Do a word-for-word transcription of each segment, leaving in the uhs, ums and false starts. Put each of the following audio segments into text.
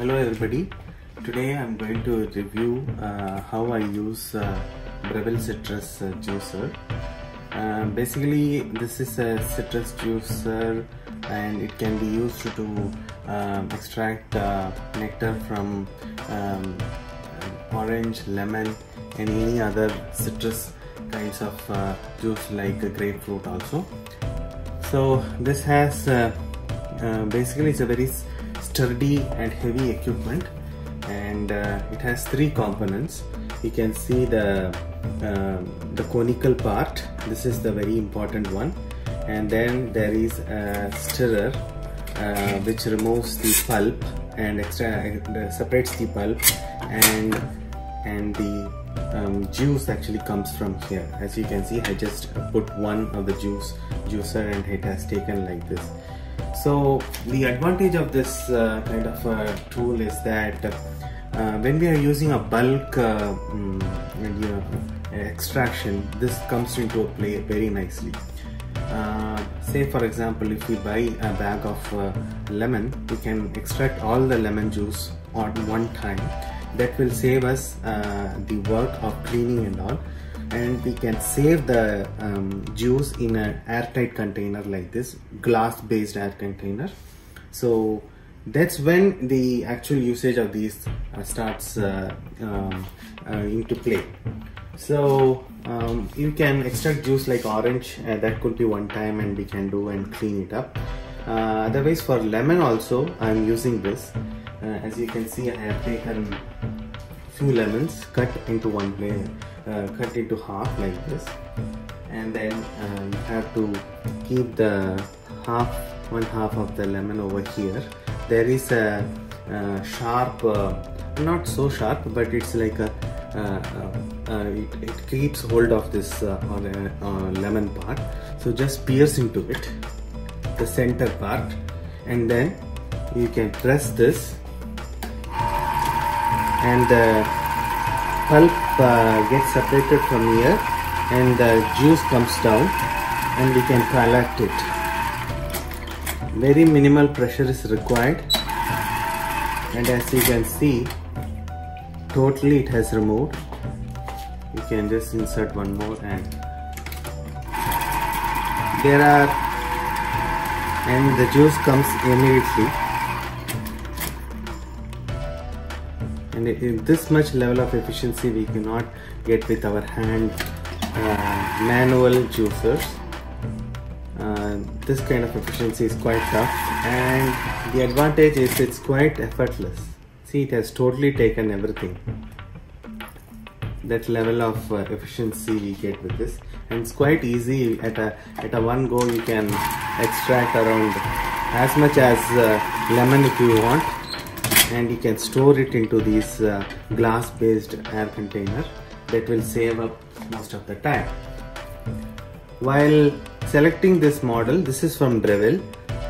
Hello everybody, today I am going to review uh, how I use uh, Breville Citrus uh, Juicer. Uh, basically this is a citrus juicer and it can be used to uh, extract uh, nectar from um, orange, lemon and any other citrus kinds of uh, juice like uh, grapefruit also. So this has uh, uh, basically it's a very sturdy and heavy equipment, and uh, it has three components. You can see the uh, the conical part. This is the very important one, and then there is a stirrer uh, which removes the pulp and extra uh, separates the pulp, and and the um, juice actually comes from here. As you can see, I just put one of the juice juicer and it has taken like this. So the advantage of this uh, kind of uh, tool is that uh, when we are using a bulk uh, um, extraction, this comes into a play very nicely. Uh, say for example, if we buy a bag of uh, lemon, we can extract all the lemon juice at one time. That will save us uh, the work of cleaning and all, and we can save the um, juice in an airtight container like this, glass based air container. So that's when the actual usage of these uh, starts uh, um, uh, into play. So um, you can extract juice like orange, uh, that could be one time and we can do and clean it up. Uh, otherwise for lemon also I am using this. Uh, as you can see, I have taken few lemons, cut into one layer, uh, cut into half like this, and then uh, you have to keep the half, one half of the lemon over here. There is a, a sharp, uh, not so sharp, but it's like a, uh, uh, uh, it, it keeps hold of this uh, or a, uh, lemon part. So just pierce into it, the center part, and then you can press this. And the pulp uh, gets separated from here and the juice comes down and we can collect it. Very minimal pressure is required, and as you can see, totally it has removed. You can just insert one more, and there are, and the juice comes immediately. And in this much level of efficiency we cannot get with our hand uh, manual juicers. Uh, this kind of efficiency is quite tough, and the advantage is it's quite effortless. See, it has totally taken everything. That level of uh, efficiency we get with this, and it's quite easy. At a at a one go you can extract around as much as uh, lemon if you want, and you can store it into these uh, glass based air container. That will save up most of the time. While selecting this model, this is from Breville,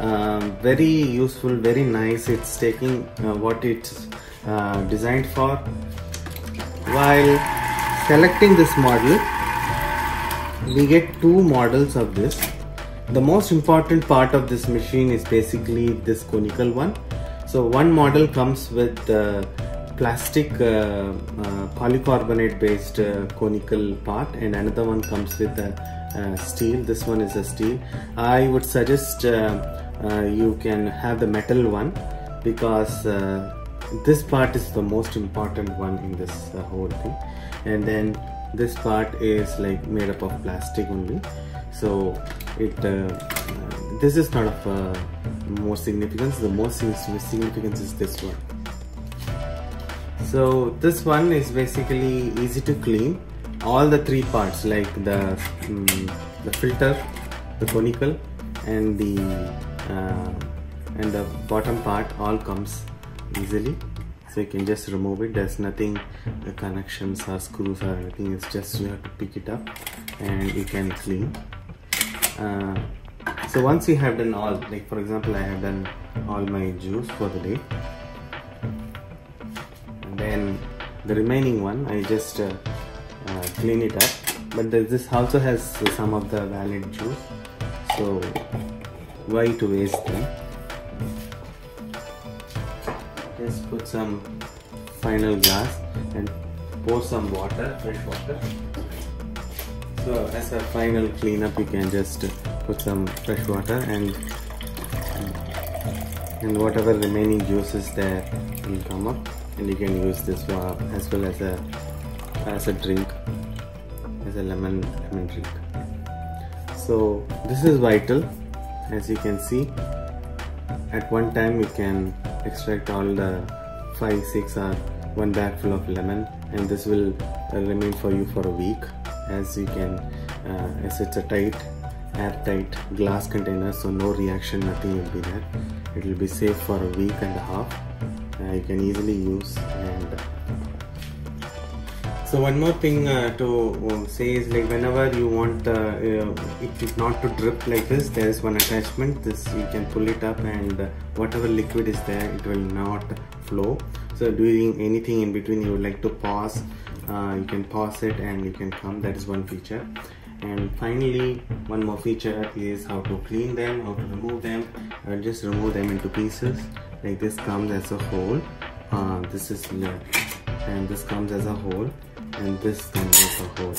uh, very useful, very nice. It's taking uh, what it's uh, designed for. While selecting this model, we get two models of this. The most important part of this machine is basically this conical one. So one model comes with uh, plastic uh, uh, polycarbonate based uh, conical part, and another one comes with a, a steel. This one is a steel. I would suggest uh, uh, you can have the metal one, because uh, this part is the most important one in this uh, whole thing, and then this part is like made up of plastic only. So it uh, this is not of uh, more significance. The most significance is this one. So this one is basically easy to clean. All the three parts, like the um, the filter, the conical, and the uh, and the bottom part, all comes easily. So you can just remove it. There's nothing, the connections or screws or anything. It's just you have to pick it up and you can clean. Uh, so once you have done all, like for example, I have done all my juice for the day, and then the remaining one I just uh, uh, clean it up. But this also has some of the valid juice, so why to waste them? Let's put some final glass and pour some water, fresh water. So as a final cleanup, you can just put some fresh water and and whatever remaining juice is there will come up, and you can use this one as well as a as a drink, as a lemon lemon drink. So this is vital, as you can see. At one time, you can extract all the five, six, or one bag full of lemon, and this will remain for you for a week, as you can, uh, as it's a tight, airtight glass container, so no reaction, nothing will be there. It will be safe for a week and a half. Uh, you can easily use. And so one more thing uh, to say is, like, whenever you want uh, uh, it not to drip like this, there is one attachment. This you can pull it up, and uh, whatever liquid is there, it will not flow. So doing anything in between, you would like to pause, uh, you can pause it and you can come. That is one feature. And finally, one more feature is how to clean them, how to remove them. I'll just remove them into pieces. Like this comes as a whole. Uh, this is and this comes as a whole. And this comes as a whole.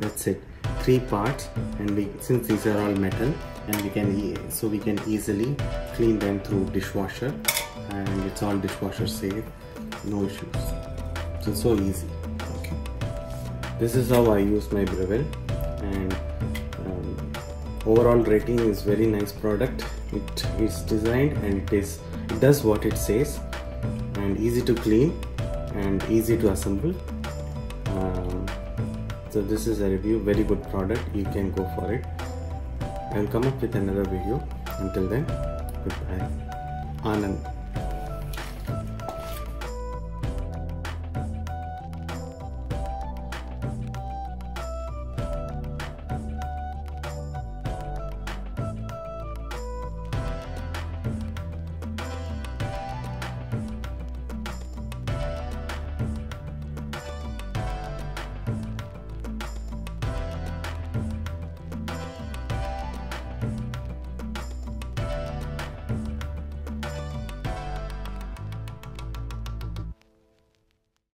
That's it. Three parts, and we, since these are all metal, and we can e so we can easily clean them through dishwasher, and it's all dishwasher safe, no issues. So so easy. Okay. This is how I use my Breville, and um, overall rating is very nice product. It is designed and it is it does what it says, and easy to clean and easy to assemble. Um, so this is a review, very good product, you can go for it. I will come up with another video. Until then, goodbye. Anand.